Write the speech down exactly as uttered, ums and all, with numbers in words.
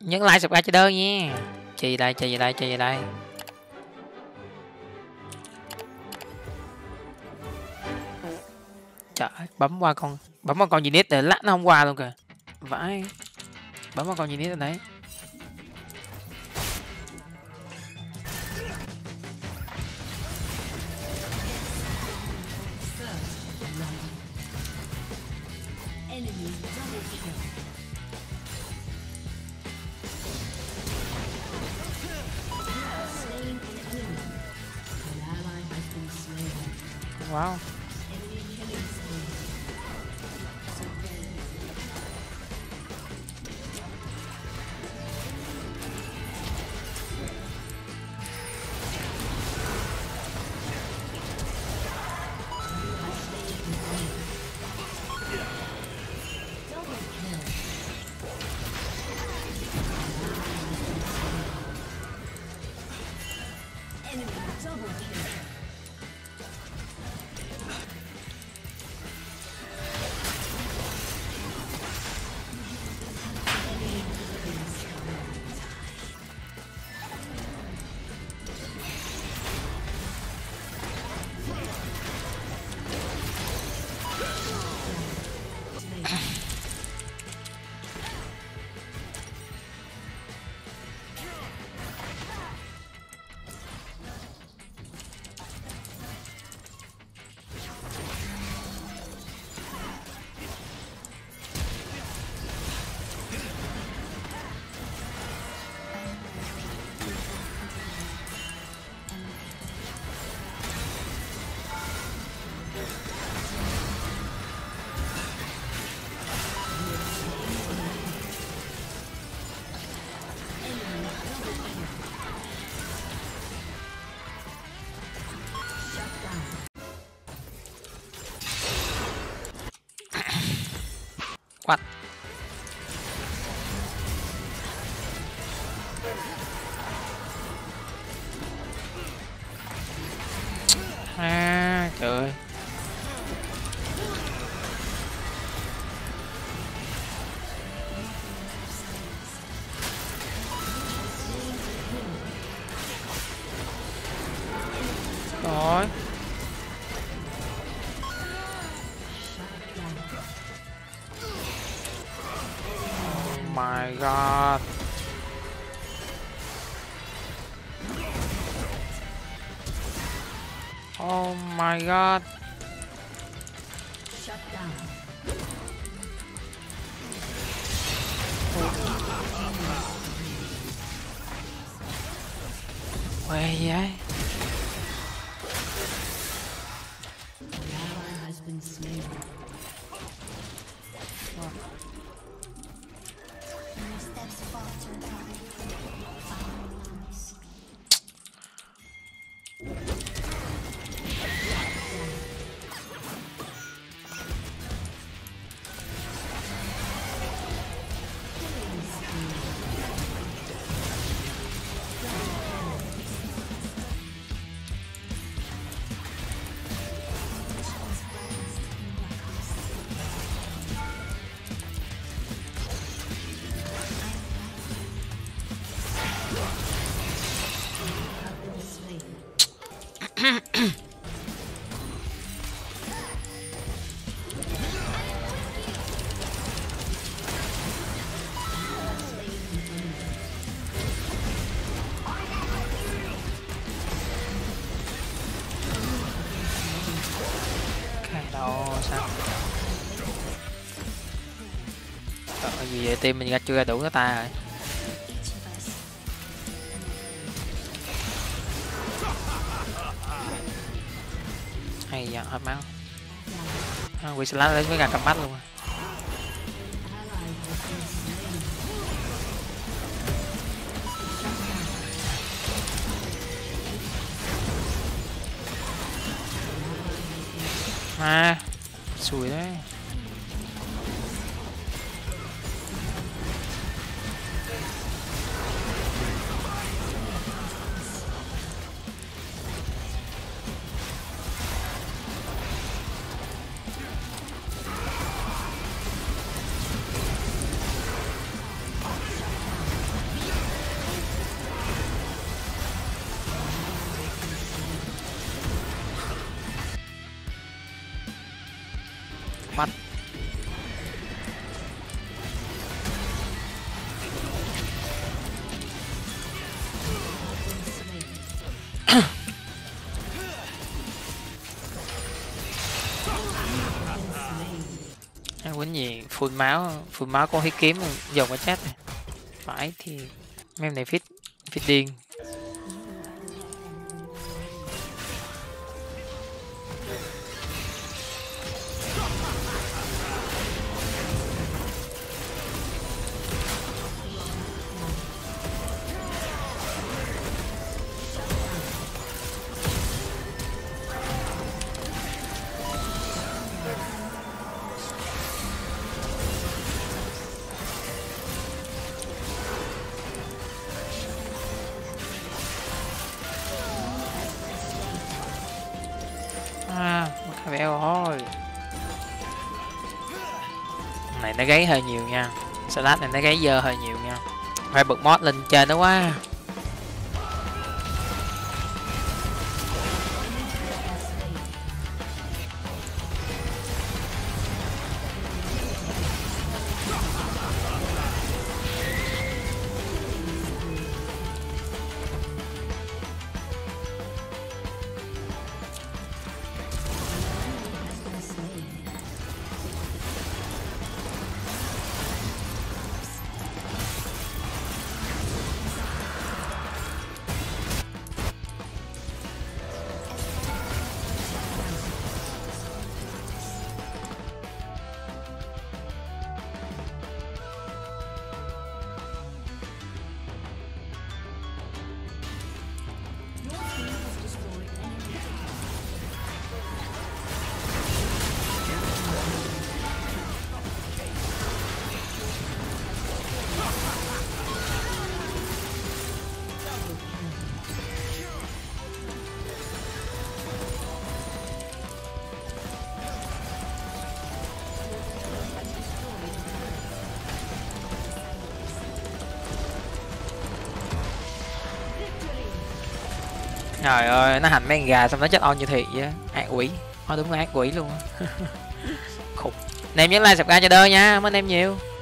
Nhấn like subscribe cho đơn nha. Chơi gì đây, chơi gì đây, chơi gì đây. Trời ơi, bấm qua con, bấm qua con gì nít để lát nó không qua luôn kìa. Vãi. Bấm qua con gì nít ở đấy. Wow. What? À, trời ơi. Rồi. My God. Oh my God. Shut down. Quay vậy? Vì vậy team mình ra chưa ra đủ nó ta rồi. Hay dạ, hết máu. À, quỷ slash lên với gà cầm mắt luôn rồi. À, xùi đấy. full máu, full máu con thấy kiếm dòng cái chết này. Phải thì em này fit fit điên. Này nó gáy hơi nhiều nha, Slash này nó gáy dơ hơi nhiều nha, phải bật mod lên chơi nó quá. Trời ơi, nó hành mấy con gà xong nó chết on như thiệt vậy. Ác quỷ. Nó đúng là ác quỷ luôn. Khủng. Anh em nhấn like subscribe cho đơ nha. Cảm ơn em nhiều.